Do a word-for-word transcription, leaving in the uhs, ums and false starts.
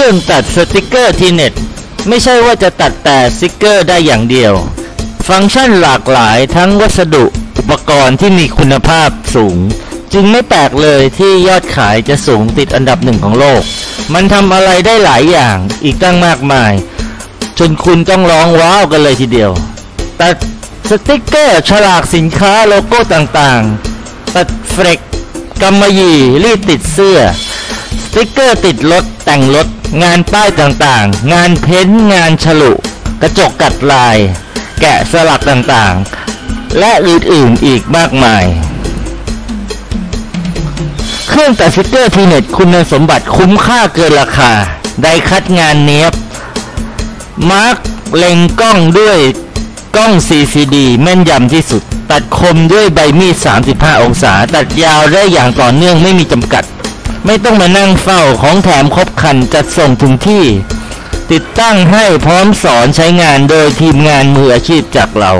รื่องตัดสติกเกอร์ทีเน็ตไม่ใช่ว่าจะตัดแต่สติกเกอร์ได้อย่างเดียวฟังก์ชันหลากหลายทั้งวัสดุอุปกรณ์ที่มีคุณภาพสูงจึงไม่แปลกเลยที่ยอดขายจะสูงติดอันดับหนึ่งของโลกมันทำอะไรได้หลายอย่างอีกตั้งมากมายจนคุณต้องร้องว้าวกันเลยทีเดียวตัดสติกเกอร์ฉลากสินค้าโลโก้ต่างๆตัดเฟรกกำมะหยี่รีดติดเสื้อสติกเกอร์ติดรถแต่งรถงานป้ายต่างๆงานเพ้นท์งานฉลุกระจกกัดลายแกะสลักต่างๆและอื่นๆอีกมากมายเครื่องตัดสติกเกอร์ทีเน็ตคุณสมบัติคุ้มค่าเกินราคาได้คัดงานเนียบมาร์กเล็งกล้องด้วยกล้อง ซี ซี ดี แม่นยำที่สุดตัดคมด้วยใบมีดสามสิบห้าองศาตัดยาวได้อย่างต่อเนื่องไม่มีจำกัดไม่ต้องมานั่งเฝ้าของแถมครบครันจัดส่งถึงที่ติดตั้งให้พร้อมสอนใช้งานโดยทีมงานมืออาชีพจากเรา